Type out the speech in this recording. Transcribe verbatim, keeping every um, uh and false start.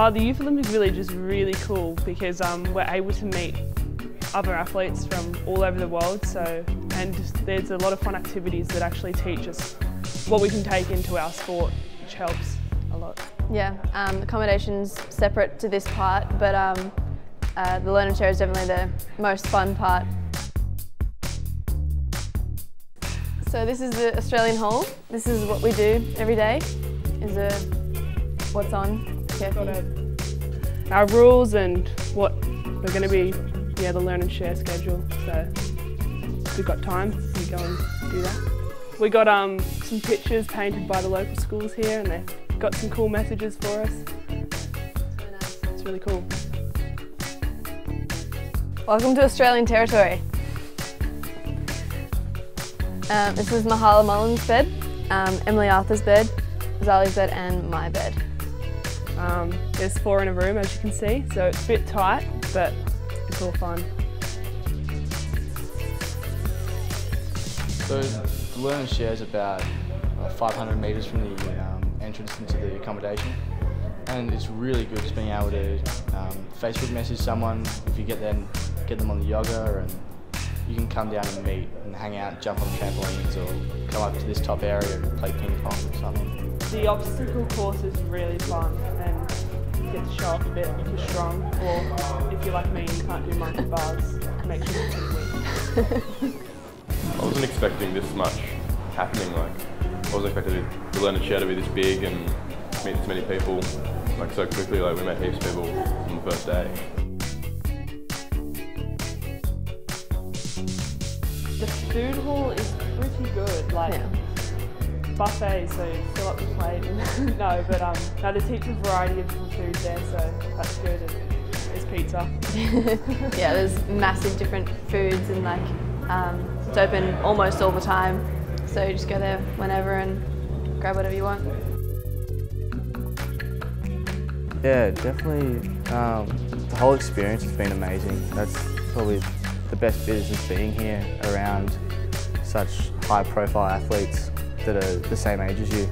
Oh, the Youth Olympic Village is really cool because um, we're able to meet other athletes from all over the world, so and there's a lot of fun activities that actually teach us what we can take into our sport, which helps a lot. Yeah, um, accommodation's separate to this part, but um, uh, the learn and share is definitely the most fun part. So this is the Australian Hall. This is what we do every day, is a what's on. Our rules and what we're going to be, yeah, the learn and share schedule. So we've got time, we go and do that. We got um, some pictures painted by the local schools here, and they've got some cool messages for us. It's really cool. Welcome to Australian territory. Um, this is Mahala Mullen's bed, um, Emily Arthur's bed, Zali's bed and my bed. Um, there's four in a room, as you can see, so it's a bit tight, but it's all fun. So the learn and share is about uh, five hundred metres from the um, entrance into the accommodation, and it's really good just being able to um, Facebook message someone if you get them, get them on the yoga, and you can come down and meet and hang out, jump on trampolines or come up to this top area and play ping pong or something. The obstacle course is really fun and you get to show off a bit if you're strong, or if you're like me and you can't do monkey bars, make sure you're weak. I wasn't expecting this much happening, like I wasn't expecting the learn and share to be this big and meet this many people like so quickly. Like we met heaps of people on the first day. The food hall is pretty good, like yeah. Buffet, so you fill up the plate. And no, but um, no, there's heaps of variety of food there, so that's good. And there's pizza. Yeah, there's massive different foods, and like um, it's open almost all the time, so you just go there whenever and grab whatever you want. Yeah, definitely. Um, the whole experience has been amazing. That's probably the best bit is just being here around such high profile athletes that are the same age as you.